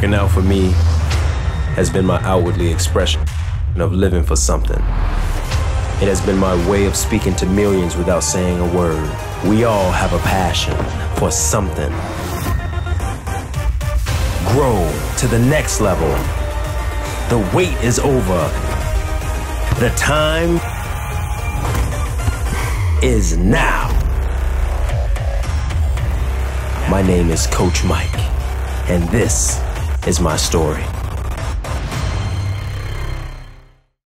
working out for me has been my outwardly expression of living for something. It has been my way of speaking to millions without saying a word. We all have a passion for something. Grow to the next level. The wait is over. The time is now. My name is Coach Mike, and this is my story.